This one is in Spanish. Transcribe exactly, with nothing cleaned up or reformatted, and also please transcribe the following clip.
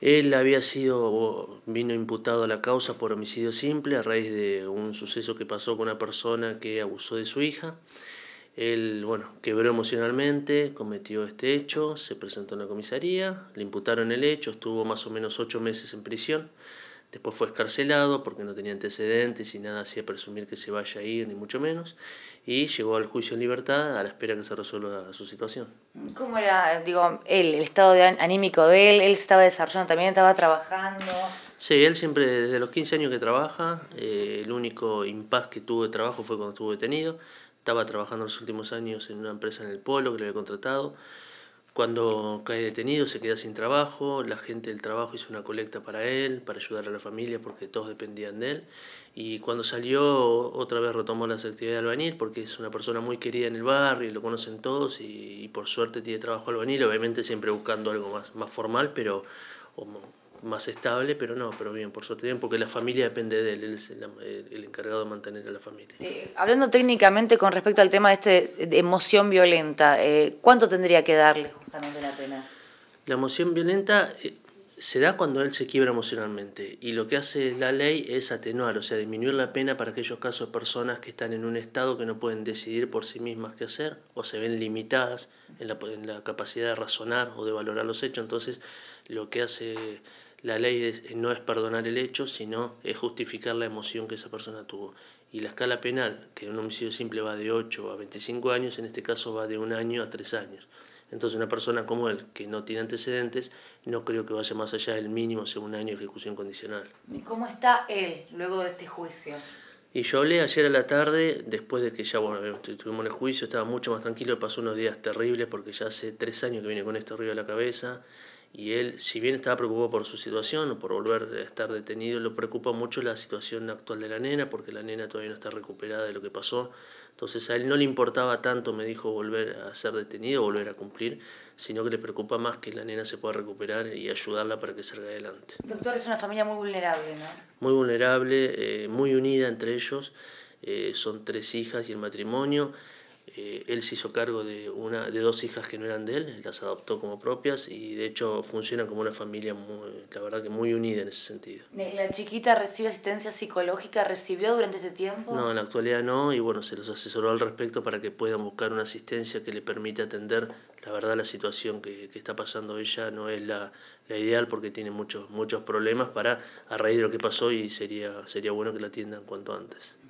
Él había sido, vino imputado a la causa por homicidio simple a raíz de un suceso que pasó con una persona que abusó de su hija. Él, bueno, quebró emocionalmente, cometió este hecho, se presentó en la comisaría, le imputaron el hecho, estuvo más o menos ocho meses en prisión. Después fue excarcelado porque no tenía antecedentes y nada hacía presumir que se vaya a ir, ni mucho menos. Y llegó al juicio en libertad a la espera que se resuelva su situación. ¿Cómo era, digo, él, el estado de anímico de él? ¿Él estaba desarrollando también, estaba trabajando? Sí, él siempre, desde los quince años que trabaja, eh, el único impas que tuvo de trabajo fue cuando estuvo detenido. Estaba trabajando los últimos años en una empresa en el Polo que le había contratado. Cuando cae detenido se queda sin trabajo, la gente del trabajo hizo una colecta para él, para ayudar a la familia porque todos dependían de él. Y cuando salió otra vez retomó las actividades de albañil porque es una persona muy querida en el barrio, lo conocen todos y, y por suerte tiene trabajo albañil, obviamente siempre buscando algo más, más formal pero o más estable, pero no, pero bien, por suerte bien, porque la familia depende de él, él es el, el encargado de mantener a la familia. Eh, hablando técnicamente con respecto al tema de, este, de emoción violenta, eh, ¿cuánto tendría que darle? La pena. La emoción violenta se da cuando él se quiebra emocionalmente y lo que hace la ley es atenuar, o sea, disminuir la pena para aquellos casos de personas que están en un estado que no pueden decidir por sí mismas qué hacer o se ven limitadas en la, en la capacidad de razonar o de valorar los hechos. Entonces, lo que hace la ley es, no es perdonar el hecho, sino es justificar la emoción que esa persona tuvo. Y la escala penal, que en un homicidio simple va de ocho a veinticinco años, en este caso va de un año a tres años. Entonces una persona como él, que no tiene antecedentes, no creo que vaya más allá del mínimo, sea un año de ejecución condicional. ¿Y cómo está él luego de este juicio? Y yo hablé ayer a la tarde, después de que ya bueno, estuvimos en el juicio, estaba mucho más tranquilo, pasó unos días terribles porque ya hace tres años que viene con esto arriba de la cabeza y él, si bien estaba preocupado por su situación o por volver a estar detenido, lo preocupa mucho la situación actual de la nena porque la nena todavía no está recuperada de lo que pasó. Entonces a él no le importaba tanto, me dijo, volver a ser detenido, volver a cumplir, sino que le preocupa más que la nena se pueda recuperar y ayudarla para que salga adelante. Doctor, es una familia muy vulnerable, ¿no? Muy vulnerable, eh, muy unida entre ellos, eh, son tres hijas y el matrimonio. Eh, él se hizo cargo de, una, de dos hijas que no eran de él, las adoptó como propias y de hecho funciona como una familia, muy, la verdad que muy unida en ese sentido. ¿La chiquita recibe asistencia psicológica? ¿Recibió durante este tiempo? No, en la actualidad no y bueno, se los asesoró al respecto para que puedan buscar una asistencia que le permite atender. La verdad la situación que, que está pasando ella no es la, la ideal porque tiene muchos, muchos problemas para, a raíz de lo que pasó y sería, sería bueno que la atiendan cuanto antes.